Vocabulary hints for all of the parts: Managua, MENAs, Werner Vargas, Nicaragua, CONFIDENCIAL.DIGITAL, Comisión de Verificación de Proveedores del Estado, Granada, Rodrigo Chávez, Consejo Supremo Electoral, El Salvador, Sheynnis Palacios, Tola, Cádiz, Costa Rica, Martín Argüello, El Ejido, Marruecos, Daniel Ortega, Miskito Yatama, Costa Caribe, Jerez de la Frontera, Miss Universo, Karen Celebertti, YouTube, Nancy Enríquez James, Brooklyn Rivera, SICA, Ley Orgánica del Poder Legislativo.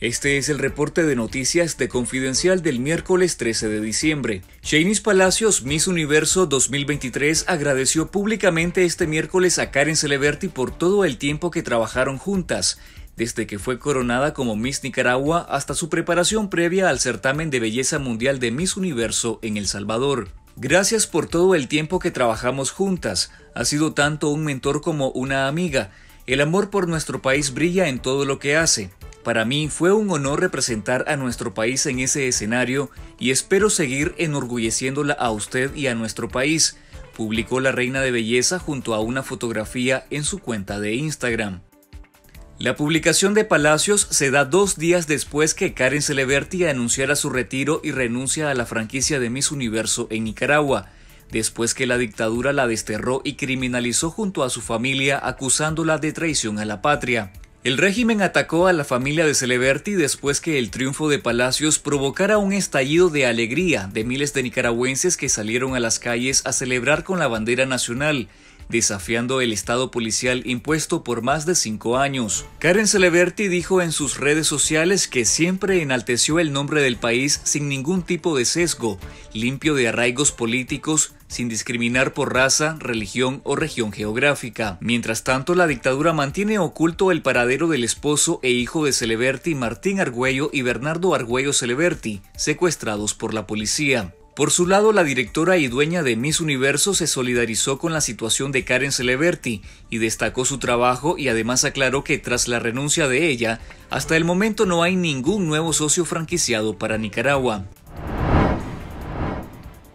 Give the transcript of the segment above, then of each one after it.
Este es el reporte de noticias de Confidencial del miércoles 13 de diciembre. Sheynnis Palacios, Miss Universo 2023, agradeció públicamente este miércoles a Karen Celebertti por todo el tiempo que trabajaron juntas, desde que fue coronada como Miss Nicaragua hasta su preparación previa al certamen de belleza mundial de Miss Universo en El Salvador. Gracias por todo el tiempo que trabajamos juntas. Ha sido tanto un mentor como una amiga. El amor por nuestro país brilla en todo lo que hace. Para mí fue un honor representar a nuestro país en ese escenario y espero seguir enorgulleciéndola a usted y a nuestro país, publicó la reina de belleza junto a una fotografía en su cuenta de Instagram. La publicación de Palacios se da 2 días después que Karen Celebertti anunciara su retiro y renuncia a la franquicia de Miss Universo en Nicaragua, después que la dictadura la desterró y criminalizó junto a su familia acusándola de traición a la patria. El régimen atacó a la familia de Celebertti después que el triunfo de Palacios provocara un estallido de alegría de miles de nicaragüenses que salieron a las calles a celebrar con la bandera nacional, desafiando el estado policial impuesto por más de 5 años. Karen Celebertti dijo en sus redes sociales que siempre enalteció el nombre del país sin ningún tipo de sesgo, limpio de arraigos políticos, sin discriminar por raza, religión o región geográfica. Mientras tanto, la dictadura mantiene oculto el paradero del esposo e hijo de Celebertti, Martín Argüello y Bernardo Argüello Celebertti, secuestrados por la policía. Por su lado, la directora y dueña de Miss Universo se solidarizó con la situación de Karen Celebertti y destacó su trabajo y además aclaró que tras la renuncia de ella, hasta el momento no hay ningún nuevo socio franquiciado para Nicaragua.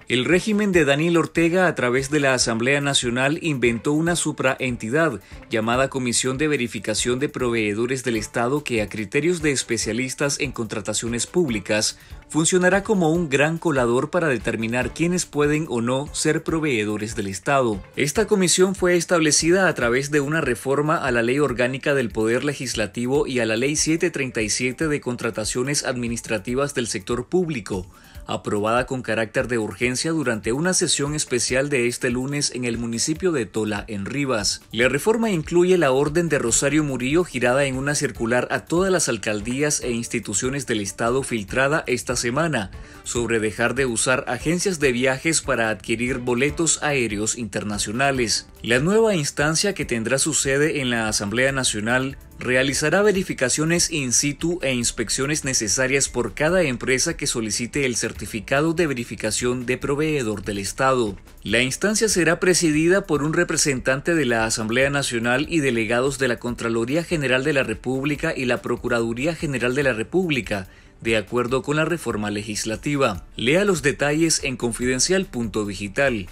El régimen de Daniel Ortega a través de la Asamblea Nacional inventó una supraentidad llamada Comisión de Verificación de Proveedores del Estado que a criterios de especialistas en contrataciones públicas funcionará como un gran colador para determinar quiénes pueden o no ser proveedores del Estado. Esta comisión fue establecida a través de una reforma a la Ley Orgánica del Poder Legislativo y a la Ley 737 de Contrataciones Administrativas del Sector Público, aprobada con carácter de urgencia durante una sesión especial de este lunes en el municipio de Tola, en Rivas. La reforma incluye la orden de Rosario Murillo girada en una circular a todas las alcaldías e instituciones del Estado filtrada esta semana, sobre dejar de usar agencias de viajes para adquirir boletos aéreos internacionales. La nueva instancia que tendrá su sede en la Asamblea Nacional realizará verificaciones in situ e inspecciones necesarias por cada empresa que solicite el certificado de verificación de proveedor del Estado. La instancia será presidida por un representante de la Asamblea Nacional y delegados de la Contraloría General de la República y la Procuraduría General de la República, de acuerdo con la reforma legislativa. Lea los detalles en confidencial.digital.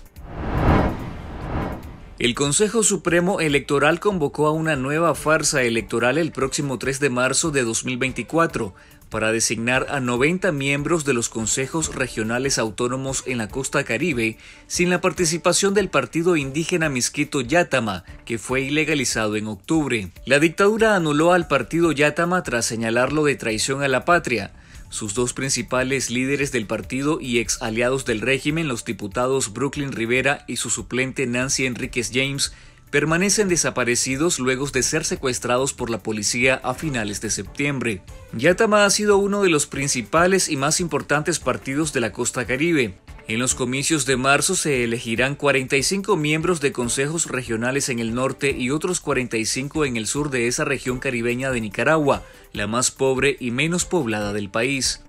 El Consejo Supremo Electoral convocó a una nueva farsa electoral el próximo 3 de marzo de 2024 para designar a 90 miembros de los consejos regionales autónomos en la costa caribe sin la participación del partido indígena Miskito Yatama, que fue ilegalizado en octubre. La dictadura anuló al partido Yatama tras señalarlo de traición a la patria. Sus 2 principales líderes del partido y ex aliados del régimen, los diputados Brooklyn Rivera y su suplente Nancy Enríquez James, permanecen desaparecidos luego de ser secuestrados por la policía a finales de septiembre. Yatama ha sido uno de los principales y más importantes partidos de la costa caribe. En los comicios de marzo se elegirán 45 miembros de consejos regionales en el norte y otros 45 en el sur de esa región caribeña de Nicaragua, la más pobre y menos poblada del país.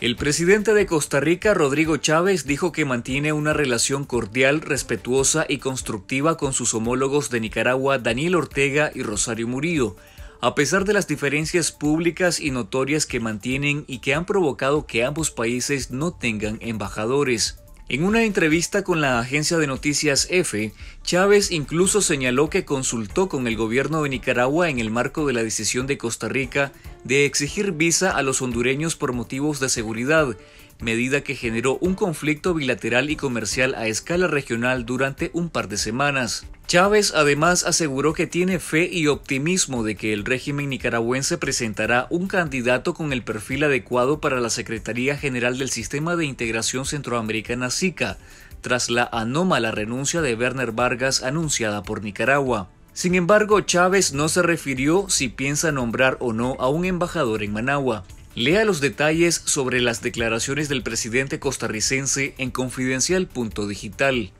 El presidente de Costa Rica, Rodrigo Chávez, dijo que mantiene una relación cordial, respetuosa y constructiva con sus homólogos de Nicaragua, Daniel Ortega y Rosario Murillo, a pesar de las diferencias públicas y notorias que mantienen y que han provocado que ambos países no tengan embajadores. En una entrevista con la agencia de noticias EFE, Chávez incluso señaló que consultó con el gobierno de Nicaragua en el marco de la decisión de Costa Rica de exigir visa a los hondureños por motivos de seguridad, medida que generó un conflicto bilateral y comercial a escala regional durante un par de semanas. Chávez además aseguró que tiene fe y optimismo de que el régimen nicaragüense presentará un candidato con el perfil adecuado para la Secretaría General del Sistema de Integración Centroamericana SICA, tras la anómala renuncia de Werner Vargas anunciada por Nicaragua. Sin embargo, Chávez no se refirió si piensa nombrar o no a un embajador en Managua. Lea los detalles sobre las declaraciones del presidente costarricense en confidencial.digital.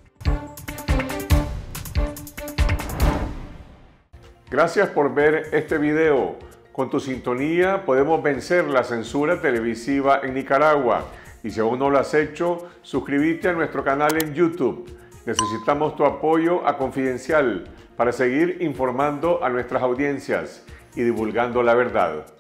Gracias por ver este video. Con tu sintonía podemos vencer la censura televisiva en Nicaragua. Y si aún no lo has hecho, suscríbete a nuestro canal en YouTube. Necesitamos tu apoyo a Confidencial para seguir informando a nuestras audiencias y divulgando la verdad.